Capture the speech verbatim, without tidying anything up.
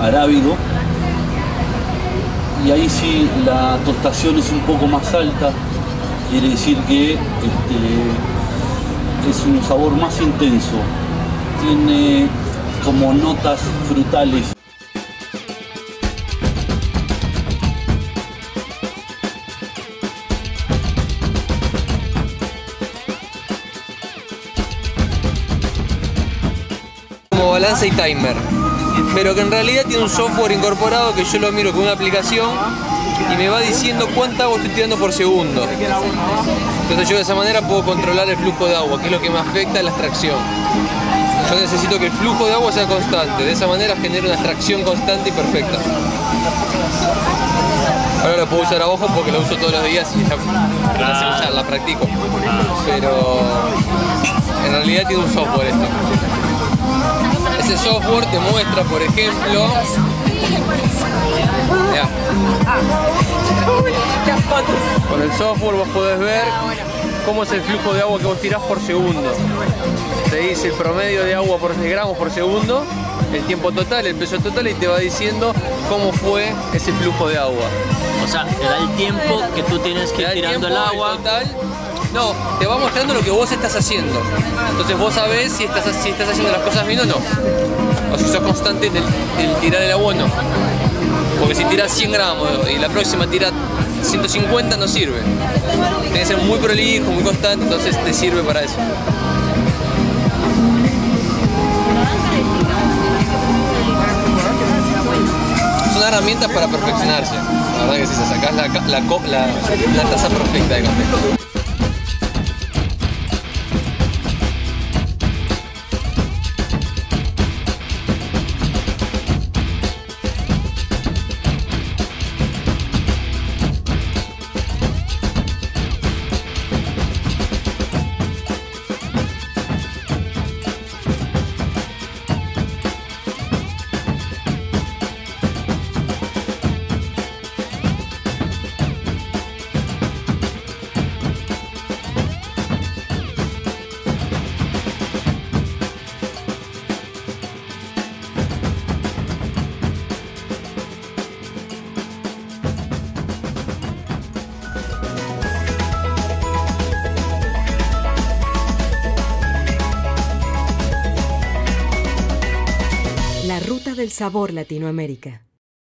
arábigo, y ahí sí la tostación es un poco más alta, quiere decir que este, es un sabor más intenso, tiene como notas frutales. Como balance y timer, pero que en realidad tiene un software incorporado que yo lo miro con una aplicación y me va diciendo cuánta agua estoy tirando por segundo. Entonces yo de esa manera puedo controlar el flujo de agua, que es lo que me afecta a la extracción. Yo necesito que el flujo de agua sea constante, de esa manera genero una extracción constante y perfecta. Ahora lo puedo usar a ojo porque lo uso todos los días y ya la sé usar, la practico. Pero en realidad tiene un software esto. Ese software te muestra, por ejemplo, ya. Con el software vos podés ver cómo es el flujo de agua que vos tirás por segundo. Te dice el promedio de agua por gramos por segundo, el tiempo total, el peso total, y te va diciendo cómo fue ese flujo de agua. O sea, te da el tiempo que tú tienes que ir tirando el agua. Total, no, te va mostrando lo que vos estás haciendo. Entonces vos sabés si estás, si estás haciendo las cosas bien o no. O si sos constante en el, en el tirar el agua o no. Porque si tiras cien gramos y la próxima tira ciento cincuenta, no sirve. Tiene que ser muy prolijo, muy constante, entonces te sirve para eso. Son herramientas para perfeccionarse. La verdad que si se sacás la, la, la, la taza perfecta de café. La Ruta del Sabor Latinoamérica.